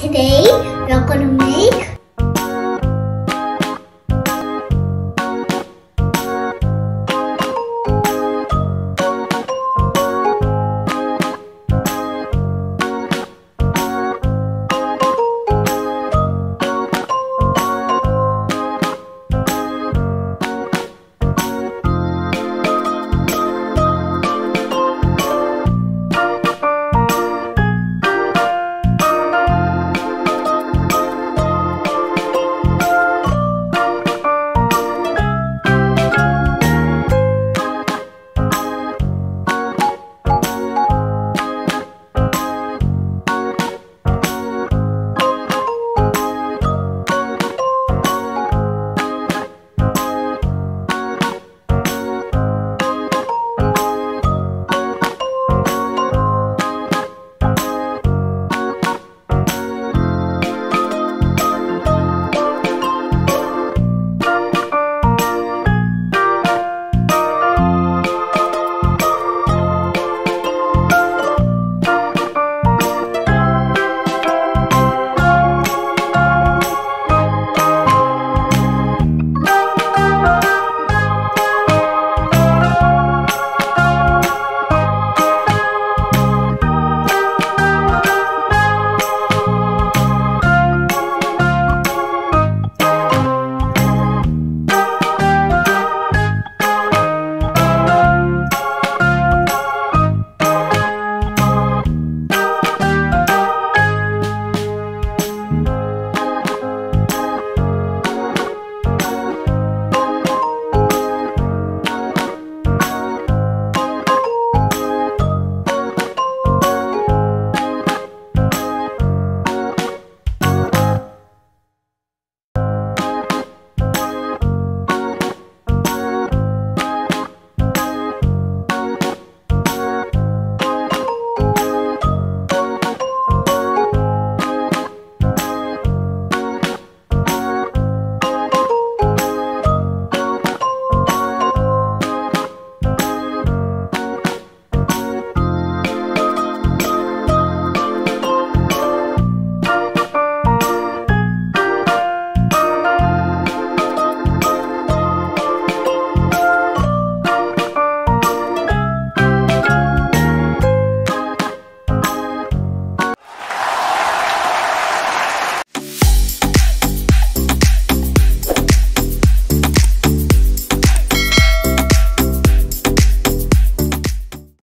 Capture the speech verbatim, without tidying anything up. Today we are going to make